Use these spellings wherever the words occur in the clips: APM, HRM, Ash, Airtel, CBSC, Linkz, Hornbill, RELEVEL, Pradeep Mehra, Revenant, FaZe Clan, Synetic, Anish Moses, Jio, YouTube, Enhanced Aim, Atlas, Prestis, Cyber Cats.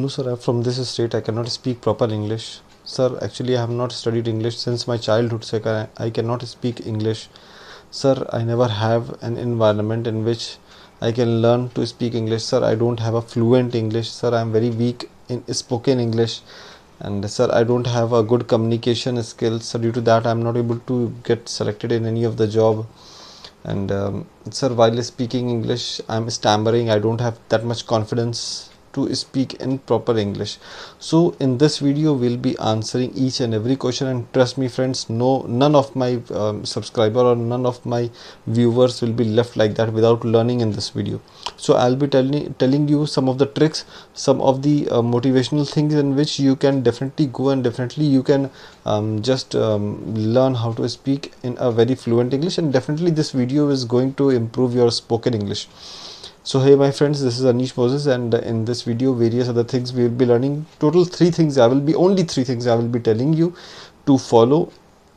No sir, I am from this state, I cannot speak proper English. Sir, actually I have not studied English since my childhood, sir. I cannot speak English. Sir, I never have an environment in which I can learn to speak English. Sir, I don't have a fluent English. Sir, I am very weak in spoken English. And sir, I don't have a good communication skills. So due to that, I am not able to get selected in any of the job. And sir, while speaking English, I am stammering. I don't have that much confidence to speak in proper English. So in this video, we'll be answering each and every question. And trust me, friends, none of my subscriber or none of my viewers will be left like that without learning in this video. So I'll be telling you some of the tricks, some of the motivational things in which you can definitely go and definitely you can learn how to speak in a very fluent English. And definitely this video is going to improve your spoken English. So hey my friends, this is Anish Moses, and in this video various other things we will be learning. Total only three things I will be telling you to follow,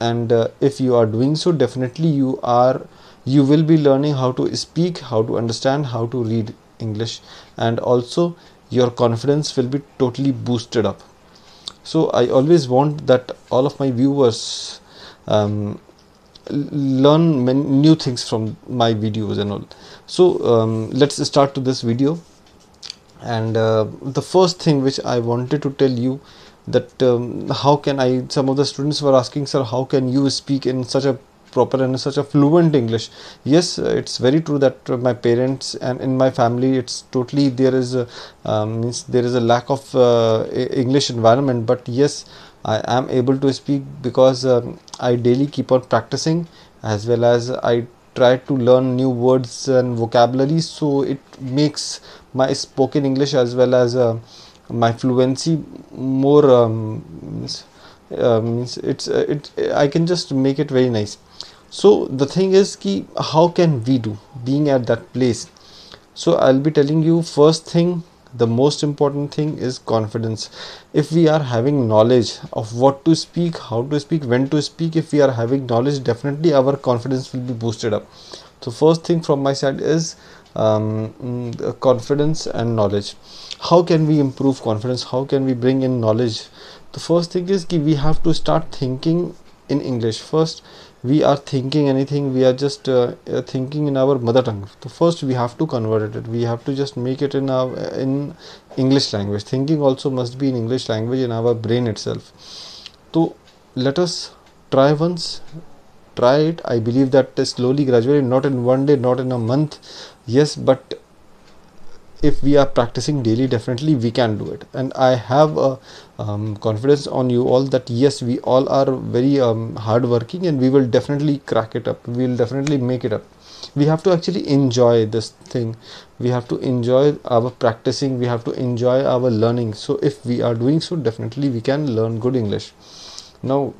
and if you are doing so, definitely you will be learning how to speak, how to understand, how to read English, and also your confidence will be totally boosted up. So I always want that all of my viewers learn many new things from my videos and all. So let's start to this video. And the first thing which I wanted to tell you that some of the students were asking, sir, how can you speak in such a proper and such a fluent English? Yes, it's very true that my parents and in my family, it's totally there is a lack of English environment. But yes, I am able to speak because I daily keep on practicing, as well as I try to learn new words and vocabulary. So it makes my spoken English as well as my fluency more I can just make it very nice. So the thing is ki, how can we do being at that place? So I'll be telling you first thing. The most important thing is confidence. If we are having knowledge of what to speak, how to speak, when to speak, if we are having knowledge, definitely our confidence will be boosted up. So first thing from my side is confidence and knowledge. How can we improve confidence? How can we bring in knowledge? The first thing is ki we have to start thinking in English. First, we are thinking anything, we are just thinking in our mother tongue. So first we have to convert it, we have to just make it in English language. Thinking also must be in English language in our brain itself. So let us try once, try it. I believe that slowly, gradually, not in one day, not in a month, yes, but if we are practicing daily, definitely we can do it. And I have a confidence on you all that yes, we all are very hardworking and we will definitely crack it up. We will definitely make it up. We have to actually enjoy this thing. We have to enjoy our practicing. We have to enjoy our learning. So if we are doing so, definitely we can learn good English. Now,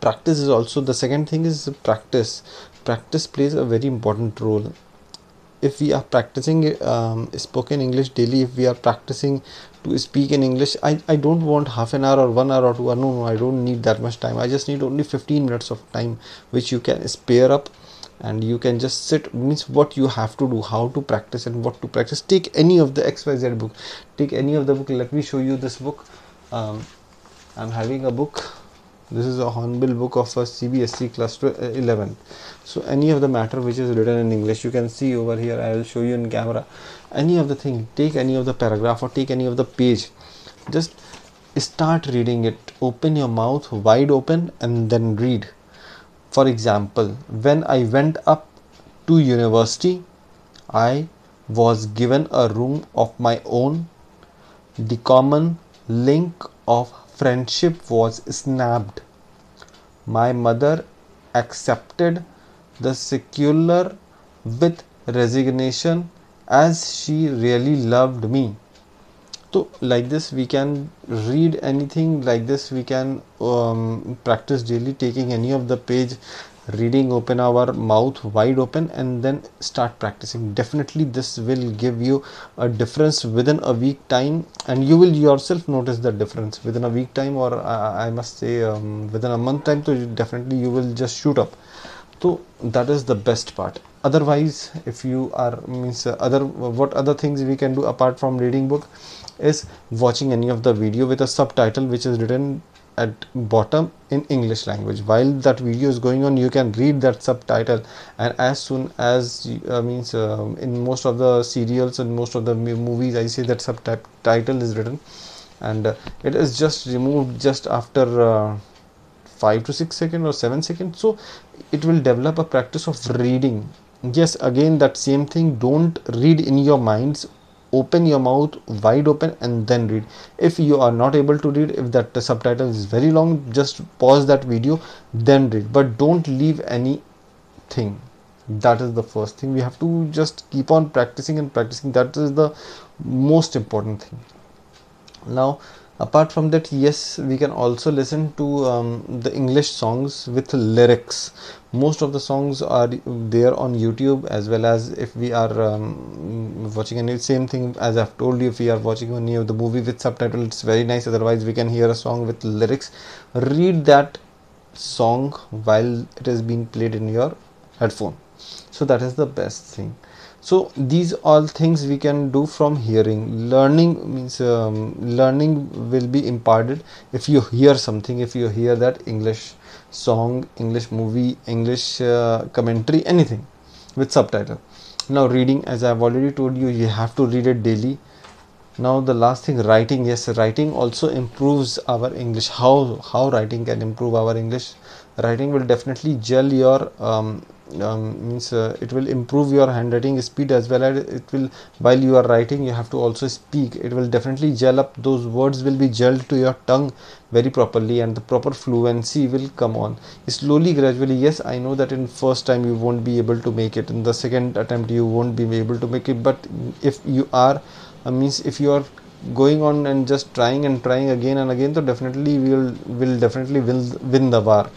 practice is also the second thing is practice. Practice plays a very important role. If we are practicing spoken English daily, if we are practicing to speak in English, I don't want half an hour or 1 hour or 2 hours. No, I don't need that much time. I just need only 15 minutes of time, which you can spare up and you can just sit. Means what you have to do, how to practice and what to practice. Take any of the XYZ book. Take any of the book. Let me show you this book. I'm having a book. This is a Hornbill book of a CBSC class 11. So any of the matter which is written in English, you can see over here. I will show you in camera. Any of the thing, take any of the paragraph or take any of the page. Just start reading it. Open your mouth wide open and then read. For example, when I went up to university, I was given a room of my own. The common link of friendship was snapped. My mother accepted the secular with resignation as she really loved me. So like this we can read anything, like this we can practice daily, taking any of the page, reading, open our mouth wide open and then start practicing. Definitely this will give you a difference within a week time, and you will yourself notice the difference within a week time, or I must say within a month time. So definitely you will just shoot up. So that is the best part. Otherwise, if you are, means other, what other things we can do apart from reading book? is watching any of the video with a subtitle which is written at bottom in English language. While that video is going on, you can read that subtitle, and as soon as in most of the serials and most of the movies, I see that subtitle is written, and it is just removed just after 5 to 6 seconds or 7 seconds. So it will develop a practice of reading. Yes, again that same thing, don't read in your minds, open your mouth wide open and then read. If you are not able to read, if that subtitle is very long, just pause that video, then read, but don't leave anything. That is the first thing. We have to just keep on practicing and practicing. That is the most important thing. Now, apart from that, yes, we can also listen to the English songs with lyrics. Most of the songs are there on YouTube, as well as if we are watching any, same thing as I've told you, if we are watching any of the movie with subtitles, it's very nice. Otherwise, we can hear a song with lyrics. Read that song while it is being played in your headphone. So that is the best thing. So these all things we can do from hearing. Learning means learning will be imparted if you hear something, if you hear that English song, English movie, English commentary, anything with subtitle. Now reading, as I've already told you, you have to read it daily. Now the last thing, writing. Yes, writing also improves our English. How writing can improve our English? Writing will definitely gel your it will improve your handwriting speed, as well as it will, while you are writing you have to also speak. It will definitely gel up, those words will be gelled to your tongue very properly, and the proper fluency will come on slowly, gradually. Yes, I know that in first time you won't be able to make it, in the second attempt you won't be able to make it, but if you are if you are going on and just trying and trying again and again, so definitely we will win the war.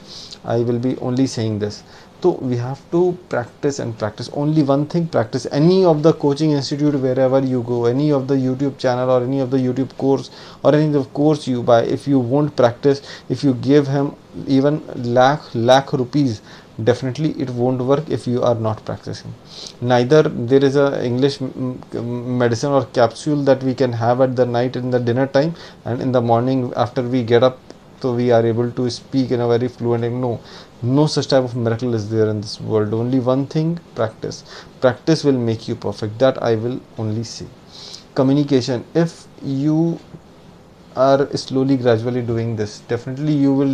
I will be only saying this. So we have to practice and practice. Only one thing, practice. Any of the coaching institute, wherever you go, any of the YouTube channel or any of the YouTube course or any of the course you buy, if you won't practice, if you give him even lakh rupees, definitely it won't work if you are not practicing. Neither there is a English medicine or capsule that we can have at the night in the dinner time, and in the morning after we get up, so we are able to speak in a very fluent way. No such type of miracle is there in this world. Only one thing, practice. Practice will make you perfect. That I will only say. Communication. If you are slowly, gradually doing this, definitely you will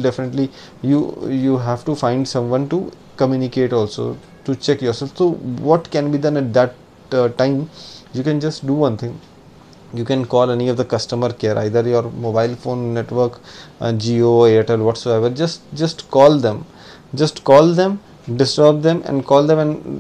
you have to find someone to communicate also, to check yourself. So what can be done at that time? You can just do one thing. You can call any of the customer care, either your mobile phone network, Jio, Airtel, whatsoever. Just call them. Just call them, disturb them, and call them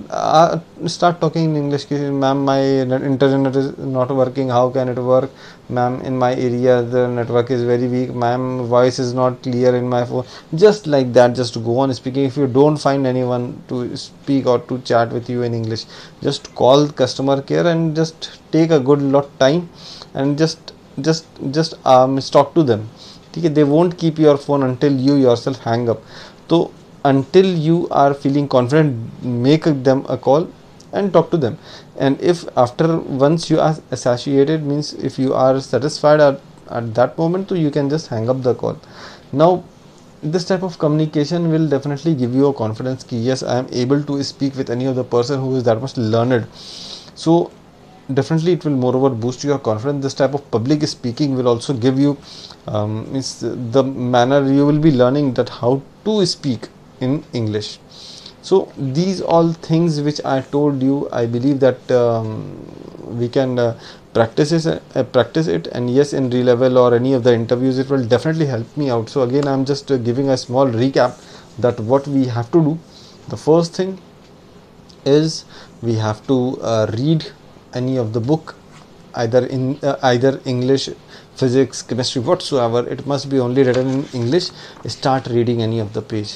and start talking in English. Ma'am, my internet is not working. How can it work? Ma'am, in my area the network is very weak. Ma'am, voice is not clear in my phone. Just like that, just go on speaking. If you don't find anyone to speak or to chat with you in English, just call customer care and just take a good lot time and just talk to them. They won't keep your phone until you yourself hang up. So until you are feeling confident, make them a call and talk to them. And if after once you are satiated, means if you are satisfied at that moment, so you can just hang up the call. Now this type of communication will definitely give you a confidence ki yes, I am able to speak with any of the person who is that much learned. So definitely it will moreover boost your confidence. This type of public speaking will also give you the manner you will be learning that how to speak in English. So these all things which I told you, I believe that we can practice it, and yes, in RELEVEL or any of the interviews it will definitely help me out. So again, I'm just giving a small recap that what we have to do. The first thing is we have to read any of the book, either in either English, physics, chemistry, whatsoever. It must be only written in English. Start reading any of the page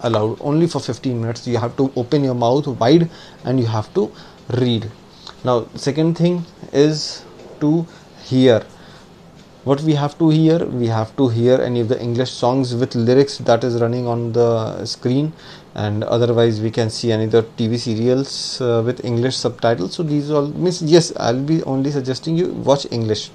aloud, only for 15 minutes. You have to open your mouth wide and you have to read. Now second thing is to hear. What we have to hear? We have to hear any of the English songs with lyrics that is running on the screen, and otherwise we can see any of the TV serials with English subtitles. So these all means, yes, I'll be only suggesting you watch English.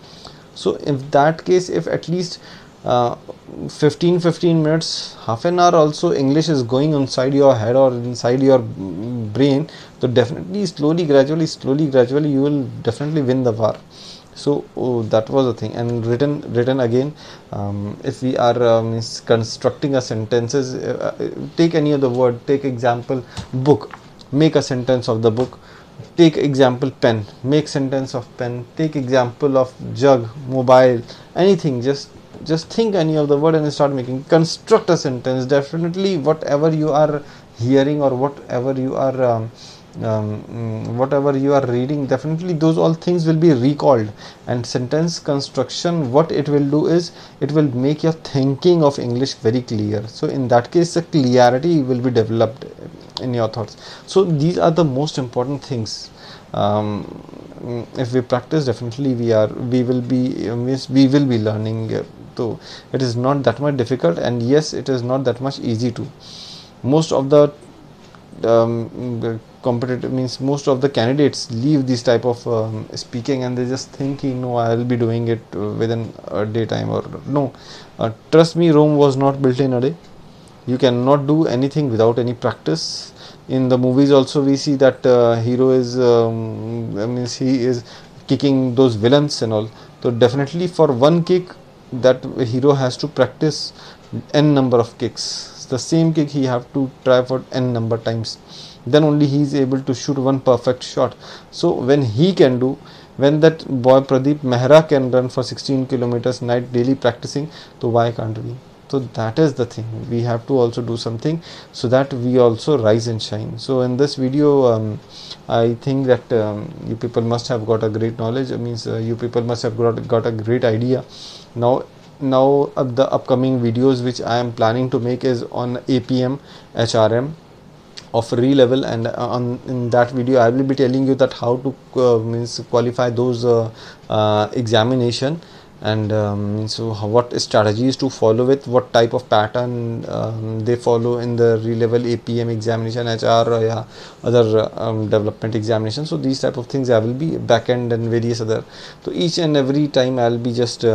So in that case, if at least 15 minutes, half an hour also English is going inside your head or inside your brain, so definitely slowly gradually you will definitely win the war. So that was the thing. And written again, if we are constructing a sentences, take any other word, take example book, make a sentence of the book, take example pen, make sentence of pen, take example of jug, mobile, anything. Just think any of the word and start making, construct a sentence. Definitely whatever you are hearing or whatever you are reading, definitely those all things will be recalled. And sentence construction, what it will do is it will make your thinking of English very clear. So in that case, the clarity will be developed in your thoughts. So these are the most important things. If we practice, definitely we will be learning. So it is not that much difficult, and yes, it is not that much easy too. Most of the competitive means most of the candidates leave this type of speaking, and they just think, no, I will be doing it within a day time, or no. Trust me, Rome was not built in a day. You cannot do anything without any practice. In the movies also we see that hero is he is kicking those villains and all. So definitely for one kick, that hero has to practice n number of kicks. The same kick he have to try for n number times. Then only he is able to shoot one perfect shot. So when he can do, when that boy Pradeep Mehra can run for 16 kilometers night daily practicing, so why can't we? So that is the thing. We have to also do something so that we also rise and shine. So in this video, I think that you people must have got a great knowledge. It means you people must have got a great idea. Now the upcoming videos which I am planning to make is on APM, HRM of RELEVEL, and in that video I will be telling you that how to qualify those examination. And so what strategies to follow with, what type of pattern they follow in the RELEVEL, APM examination, HR, or other development examination. So these type of things I will be back end and various other. So each and every time I will be just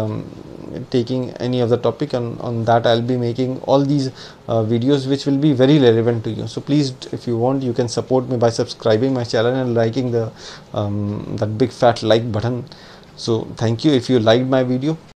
taking any of the topic, and on that I will be making all these videos which will be very relevant to you. So please, if you want, you can support me by subscribing my channel and liking the that big fat like button. So thank you if you liked my video.